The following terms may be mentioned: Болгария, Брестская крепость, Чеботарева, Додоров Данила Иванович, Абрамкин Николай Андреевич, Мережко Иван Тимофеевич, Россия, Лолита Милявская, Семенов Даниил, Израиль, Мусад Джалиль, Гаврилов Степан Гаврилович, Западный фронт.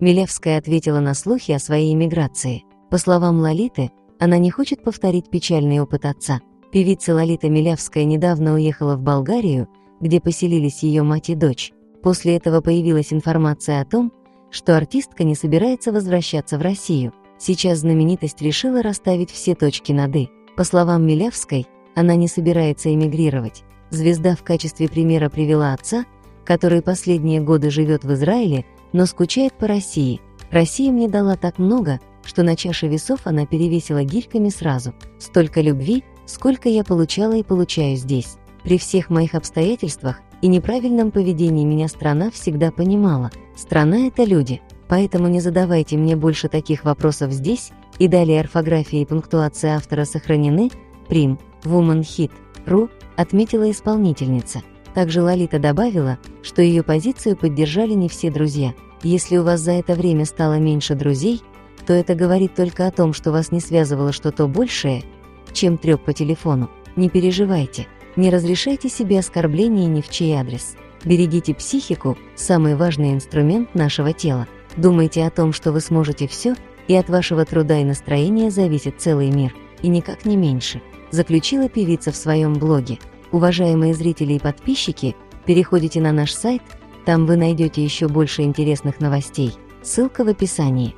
Милявская ответила на слухи о своей эмиграции. По словам Лолиты, она не хочет повторить печальный опыт отца. Певица Лолита Милявская недавно уехала в Болгарию, где поселились ее мать и дочь. После этого появилась информация о том, что артистка не собирается возвращаться в Россию. Сейчас знаменитость решила расставить все точки над «и». По словам Милявской, она не собирается эмигрировать. Звезда в качестве примера привела отца, который последние годы живет в Израиле, но скучает по России. «Россия мне дала так много, что на чаше весов она перевесила гирьками сразу. Столько любви, сколько я получала и получаю здесь. При всех моих обстоятельствах и неправильном поведении меня страна всегда понимала. Страна — это люди. Поэтому не задавайте мне больше таких вопросов здесь». И далее орфография и пунктуация автора сохранены. Прим. Womanhit.ru, отметила исполнительница. Также Лолита добавила, что ее позицию поддержали не все друзья. «Если у вас за это время стало меньше друзей, то это говорит только о том, что вас не связывало что-то большее, чем трёп по телефону. Не переживайте, не разрешайте себе оскорбления ни в чей адрес. Берегите психику, самый важный инструмент нашего тела. Думайте о том, что вы сможете все, и от вашего труда и настроения зависит целый мир, и никак не меньше», заключила певица в своем блоге. Уважаемые зрители и подписчики, переходите на наш сайт, там вы найдете еще больше интересных новостей. Ссылка в описании.